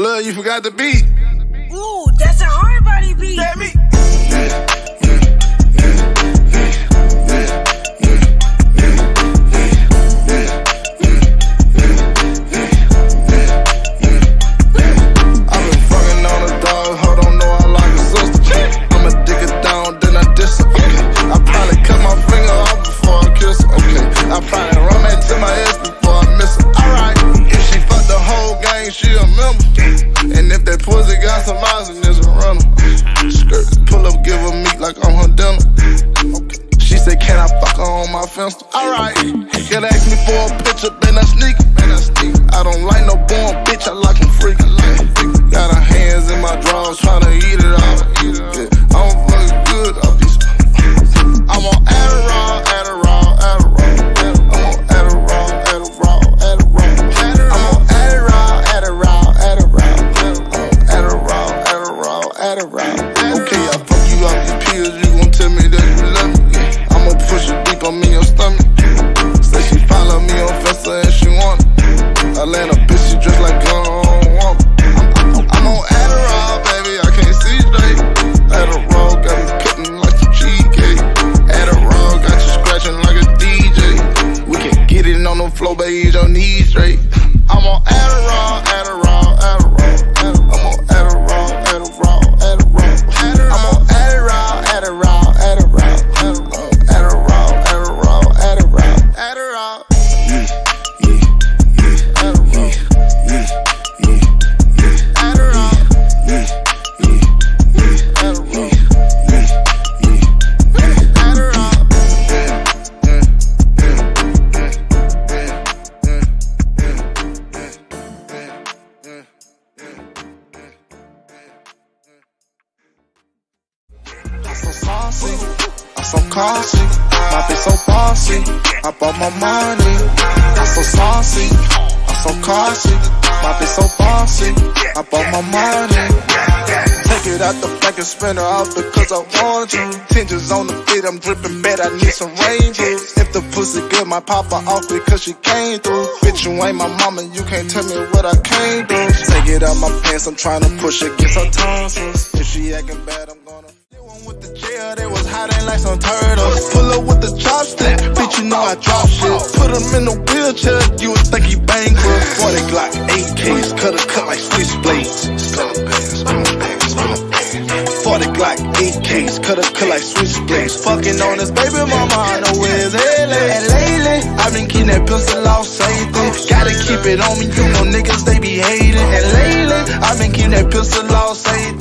Look, you forgot the beat. Ooh, that's a Hardbody beat. That me. And if that pussy got some eyes, then it's a runner. Skirt, pull up, give her meat like I'm her dinner. She said, can I fuck her on my Finsta? Alright, girl ask me for a picture, then I sneak. I don't like no born bitch, I like them freaky. Got her hands in my drawers, trying to eat it all. Yeah, I'm fucking good off these. I'm on Adderall, Adderall, Adderall. Flow, baby, you don't need straight. I'm on Adderall, Adderall, Adderall, Adderall. I'm on Adderall, Adderall, Adderall. I'm on Adderall, Adderall, Adderall, Adderall, Adderall, Adderall, Adderall. I'm so classy, my bitch so bossy, I bought my money. I'm so saucy, I'm so classy, my bitch so bossy, I bought my money. Take it out the back and spin her off because I want you. Tinges on the feet, I'm dripping bad, I need some rain juice. If the pussy good, my papa off because she came through. Bitch, you ain't my mama, you can't tell me what I can't do. Take it out my pants, I'm trying to push it, get some tonsils. If she acting bad, I'm gonna... With the jail, they was hiding like some turtles. Pull up with the chopstick, bitch, you know I drop shit. Put him in the wheelchair, you would think he bankrupt. 40 Glock, 8Ks, cut like switchblades. 40 Glock, 8Ks, cut like switchblades. Fucking on his baby mama, I know where his head is. And lately, I've been keeping that pistol off safety. Gotta keep it on me, you know niggas, they be hating. And lately, I've been keeping that pistol off safety.